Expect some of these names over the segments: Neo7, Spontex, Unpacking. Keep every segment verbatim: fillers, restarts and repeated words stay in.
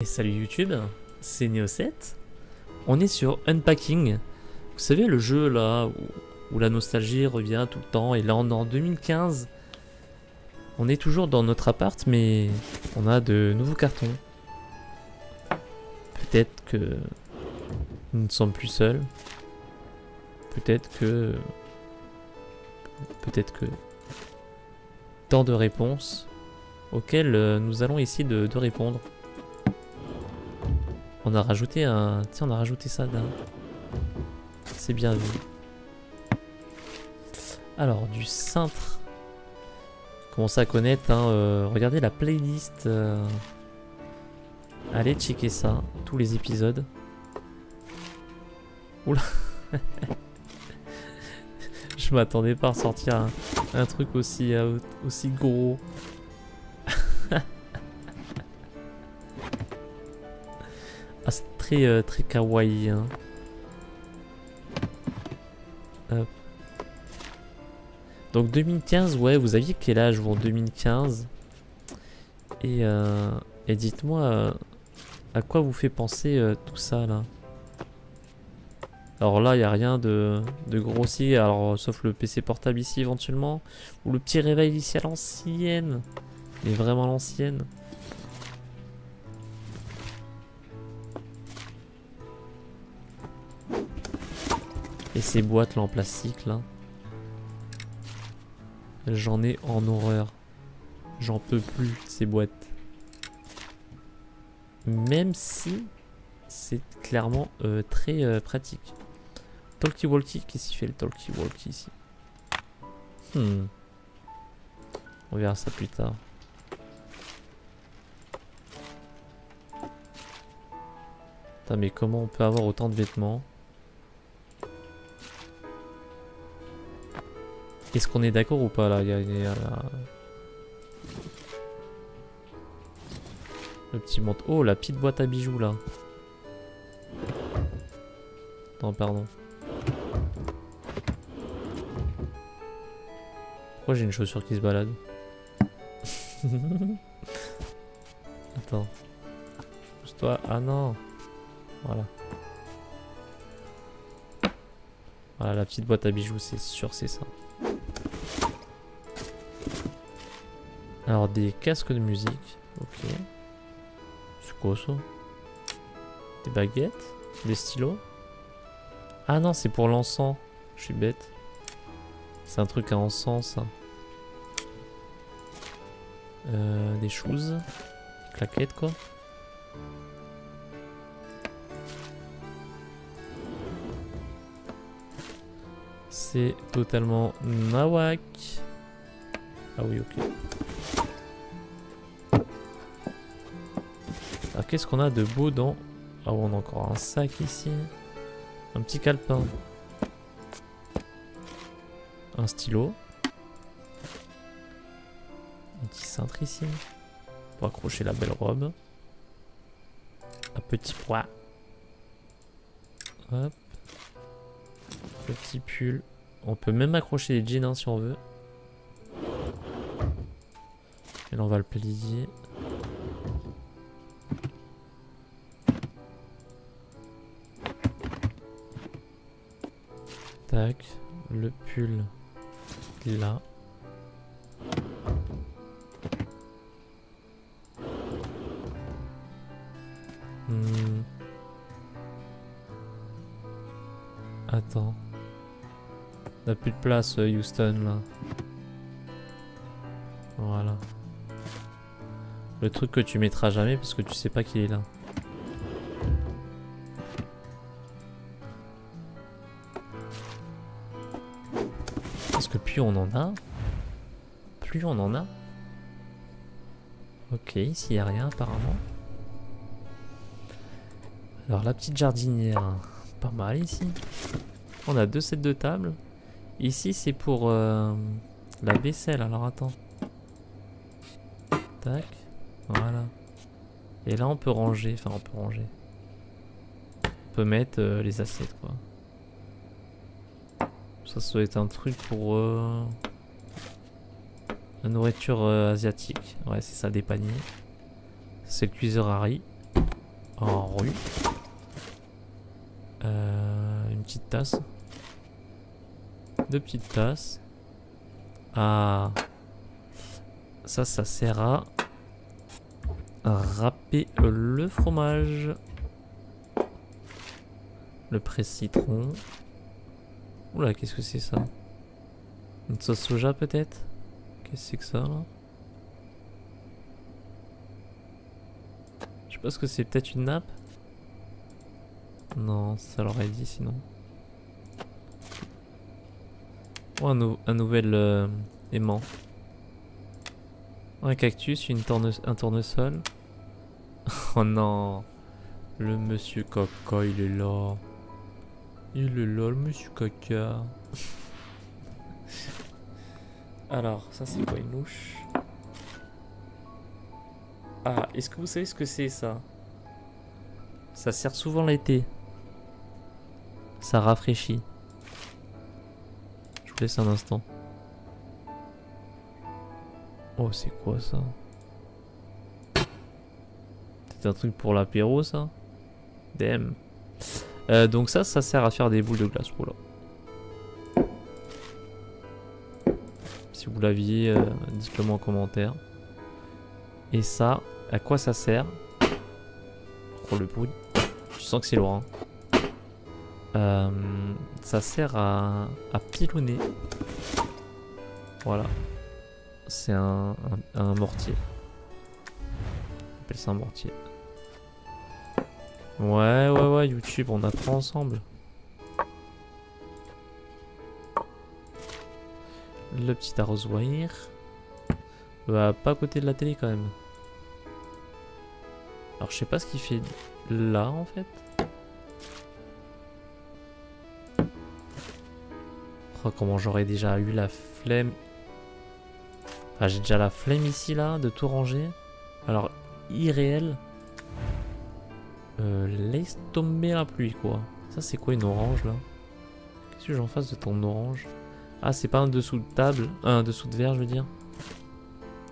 Et salut YouTube, c'est Neo sept, on est sur Unpacking, vous savez le jeu là où, où la nostalgie revient tout le temps, et là on est en deux mille quinze, on est toujours dans notre appart mais on a de nouveaux cartons. Peut-être que nous ne sommes plus seuls, peut-être que... peut-être que... tant de réponses auxquelles nous allons essayer de, de répondre. On a rajouté un... Tiens, on a rajouté ça d'un... C'est bien vu. Alors, du cintre. Commencez à connaître, hein, euh, regardez la playlist. Euh... Allez checker ça, tous les épisodes. Oula. Je m'attendais pas à sortir un, un truc aussi, euh, aussi gros. Ah, c'est très, euh, très kawaii. Hein. Hop. Donc deux mille quinze, ouais, vous aviez quel âge vous en deux mille quinze? Et, euh, et dites-moi euh, à quoi vous fait penser euh, tout ça là. Alors là, il n'y a rien de, de grossier, alors sauf le P C portable ici éventuellement. Ou le petit réveil ici à l'ancienne. Mais vraiment l'ancienne. Et ces boîtes là en plastique là, j'en ai en horreur, j'en peux plus ces boîtes, même si c'est clairement euh, très euh, pratique. Talkie walkie, qu'est-ce qu'il fait le talkie walkie ici? hmm. On verra ça plus tard. Putain, mais comment on peut avoir autant de vêtements? Est-ce qu'on est, qu est d'accord ou pas là? Il y a, il y a la... le petit manteau. Oh, la petite boîte à bijoux là. Non, pardon. Pourquoi j'ai une chaussure qui se balade? Attends. Pousse-toi. Ah non. Voilà. Voilà, la petite boîte à bijoux, c'est sûr, c'est ça. Alors, des casques de musique, ok. C'est quoi ça? Des baguettes? Des stylos? Ah non, c'est pour l'encens. Je suis bête. C'est un truc à encens, ça. Euh, des choses. Des claquettes, quoi. C'est totalement nawak. Ah oui, ok. Qu'est-ce qu'on a de beau dans... Ah ouais, on a encore un sac ici. Un petit calepin. Un stylo. Un petit cintre ici. Pour accrocher la belle robe. Un petit poids. Hop. Petit pull. On peut même accrocher les jeans hein, si on veut. Et là on va le plier. Tac, le pull là. Hmm. Attends. On n'a plus de place Houston là. Voilà. Le truc que tu mettras jamais parce que tu sais pas qu'il est là. Que plus on en a, plus on en a. Ok, ici y a rien apparemment. Alors la petite jardinière, pas mal ici. On a deux sets de table. Ici c'est pour euh, la vaisselle. Alors attends. Tac, voilà. Et là on peut ranger, enfin on peut ranger. On peut mettre euh, les assiettes quoi. Ça, ça doit être un truc pour euh, la nourriture euh, asiatique. Ouais, c'est ça, des paniers. C'est le cuiseur à riz. en rue. Euh, une petite tasse. Deux petites tasses. Ah. Ça, ça sert à râper le fromage. Le presse-citron. Oula, qu'est-ce que c'est ça? Une sauce soja peut-être? Qu'est-ce que c'est que ça là? Je pense que c'est peut-être une nappe? Non, ça l'aurait dit sinon. Oh, un, nou un nouvel euh, aimant. Oh, un cactus, une tourne- un tournesol. Oh non! Le monsieur caca, il est là. Il est là, le monsieur caca. Alors, ça c'est quoi, une louche? Ah, est-ce que vous savez ce que c'est ça? Ça sert souvent l'été. Ça rafraîchit. Je vous laisse un instant. Oh, c'est quoi ça? C'est un truc pour l'apéro ça? Damn. Euh, donc ça, ça sert à faire des boules de glace. Voilà. Si vous l'aviez, euh, dites-le moi en commentaire. Et ça, à quoi ça sert? Oh, le bruit. Je sens que c'est lourd. Hein. Euh, ça sert à, à pilonner. Voilà. C'est un, un, un mortier. On appelle ça un mortier. Ouais, ouais, ouais, YouTube, on apprend ensemble. Le petit arrosoir. Bah, pas à côté de la télé quand même. Alors, je sais pas ce qu'il fait là, en fait. Oh, comment j'aurais déjà eu la flemme. Enfin, j'ai déjà la flemme ici, là, de tout ranger. Alors, irréel. Euh, laisse tomber la pluie quoi. Ça c'est quoi, une orange là? Qu'est-ce que j'en fasse de ton orange? Ah, c'est pas un dessous de table, euh, un dessous de verre je veux dire.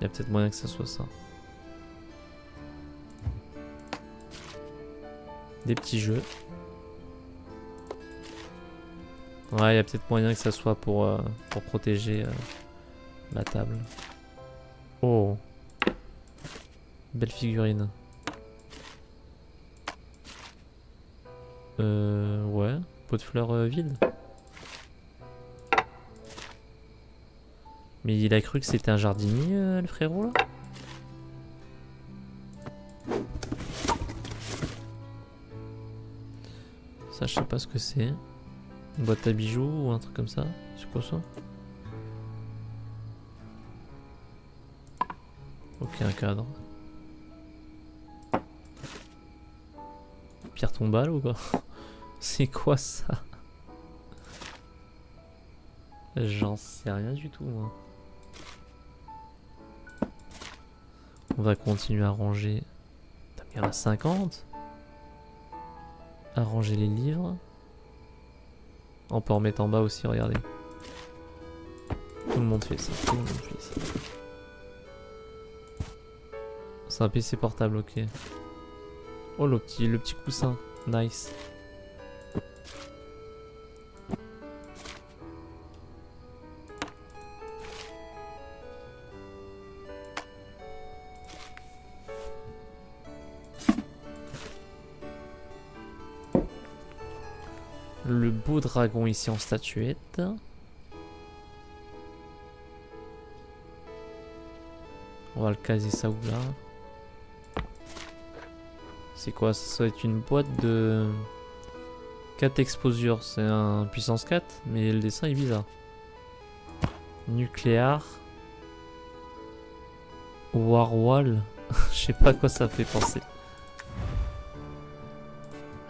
Il y a peut-être moyen que ça soit ça. Des petits jeux. Ouais, il y a peut-être moyen que ça soit pour, euh, pour protéger euh, la table. Oh. Belle figurine. Euh, ouais, pot de fleurs euh, vide. Mais il a cru que c'était un jardinier, euh, le frérot là. Ça, je sais pas ce que c'est. Une boîte à bijoux ou un truc comme ça. C'est quoi ça? Ok, un cadre. Pierre tombale ou quoi? C'est quoi ça? J'en sais rien du tout moi. On va continuer à ranger. Il y en a cinquante. À ranger les livres. On peut en mettre en bas aussi, regardez. Tout le monde fait ça. Tout le monde fait ça. C'est un P C portable, ok. Oh, le petit, le petit coussin. Nice. Le beau dragon ici en statuette. On va le caser ça ou là. C'est quoi? Ça, ça va être une boîte de quatre exposures. C'est un puissance quatre, mais le dessin est bizarre. Nucléaire. Warwall. Je sais pas à quoi ça fait penser.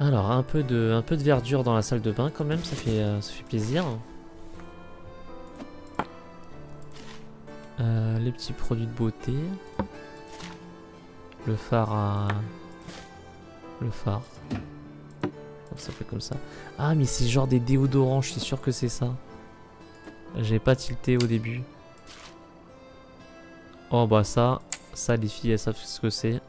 Alors, un peu de, un peu de verdure dans la salle de bain quand même, ça fait, euh, ça fait plaisir. Euh, les petits produits de beauté. Le phare à... Le phare. Ça fait comme ça. Ah, mais c'est genre des déodorants, je suis sûr que c'est ça. J'ai pas tilté au début. Oh bah ça, ça les filles elles savent ce que c'est.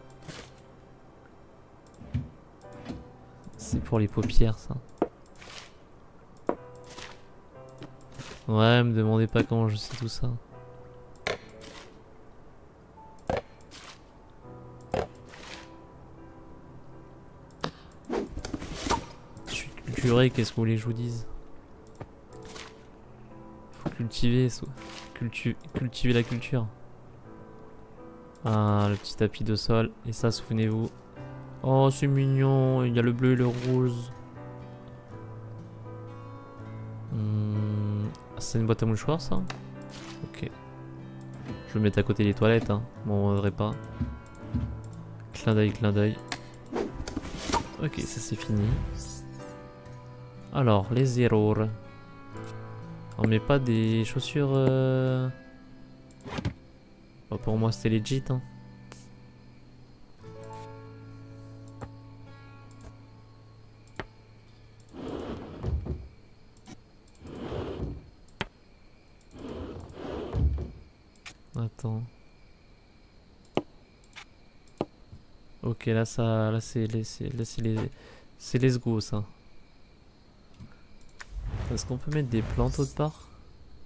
c'est pour les paupières ça. Ouais, me demandez pas comment je sais tout ça. Je suis culturé, qu'est-ce que vous voulez que je vous dise? Faut cultiver, cultu cultiver la culture. Ah, le petit tapis de sol, et ça, souvenez-vous. Oh, c'est mignon, il y a le bleu et le rose. Hum, c'est une boîte à mouchoirs, ça? Ok. Je vais me mettre à côté des toilettes, hein. Bon, on ne devrait pas. Clin d'œil, clin d'œil. Ok, ça c'est fini. Alors, les erreurs. On met pas des chaussures... Euh... Bon, pour moi, c'était legit, hein. Attends. Ok, là, ça, là, c'est les, c'est les go, ça. Est-ce qu'on peut mettre des plantes autre part?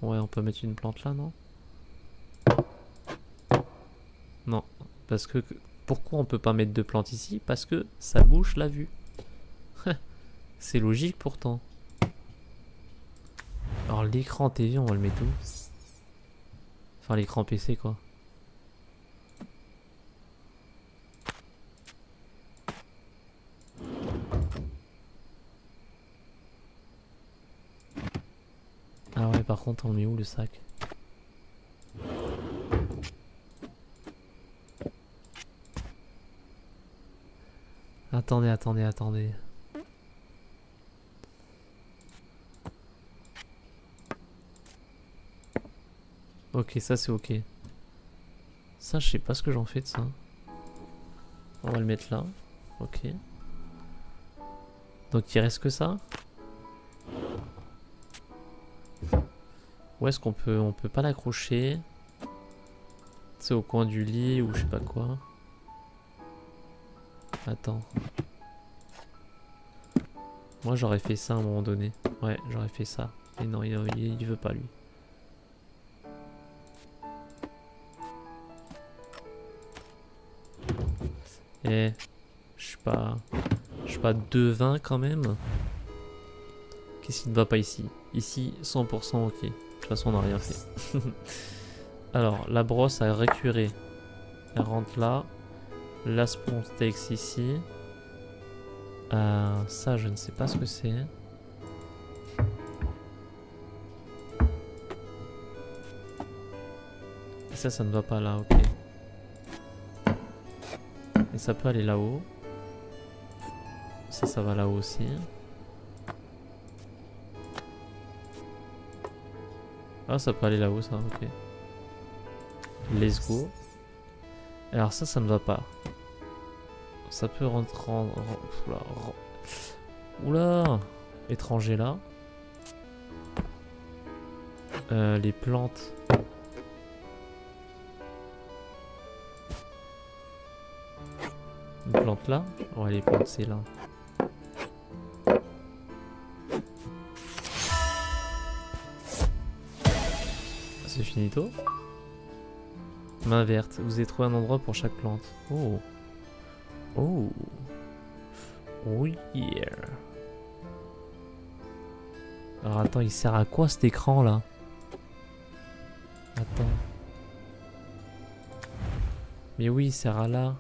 Ouais, on peut mettre une plante là, non? Non, parce que... Pourquoi on peut pas mettre deux plantes ici? Parce que ça bouche la vue. C'est logique pourtant. Alors l'écran T V, on va le mettre où? Enfin l'écran P C quoi. Ah ouais, par contre on le met où le sac? Attendez, attendez, attendez. Ok, ça c'est ok. Ça, je sais pas ce que j'en fais de ça. On va le mettre là. Ok. Donc il reste que ça. Où est-ce qu'on peut... On peut pas l'accrocher. C'est au coin du lit ou je sais pas quoi. Attends. Moi j'aurais fait ça à un moment donné. Ouais, j'aurais fait ça. Mais non, il, il, il veut pas lui. Eh, je suis pas... Je suis pas devin quand même. Qu'est-ce qui ne va pas ici? Ici, cent pour cent ok. De toute façon, on n'a rien fait. Alors, la brosse à récurer. Elle rentre là. La Spontex ici. Euh, ça, je ne sais pas ce que c'est. Et ça, ça ne va pas là, ok. Et ça peut aller là-haut. Ça, ça va là-haut aussi. Ah, ça peut aller là-haut, ça, ok. Let's go. Alors ça, ça ne va pas. Ça peut rentrer en... Oula, étranger là. Euh, les plantes. Une plante là. Ouais, les plantes c'est là. C'est finito. Main verte. Vous avez trouvé un endroit pour chaque plante. Oh. Oh. Oh yeah. Alors attends, il sert à quoi cet écran là? Attends. Mais oui, il sert à là.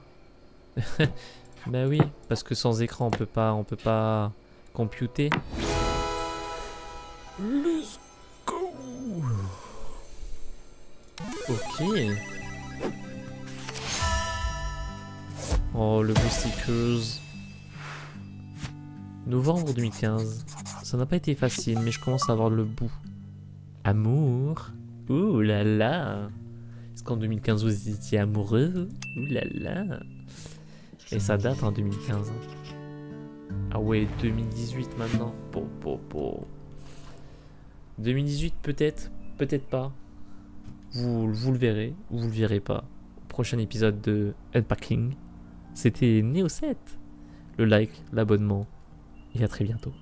Bah oui, parce que sans écran, on peut pas, on peut pas computer. Let's go. Ok. Oh, le boosticuse. Novembre deux mille quinze. Ça n'a pas été facile, mais je commence à avoir le bout. Amour. Ouh là là. Est-ce qu'en deux mille quinze, vous étiez amoureux? Ouh là là. Et ça date en deux mille quinze. Ah ouais, deux mille dix-huit maintenant. Bon, bon, bon. deux mille dix-huit peut-être, peut-être pas. Vous, vous le verrez ou vous le verrez pas. Prochain épisode de Unpacking. C'était Neo sept. Le like, l'abonnement, et à très bientôt.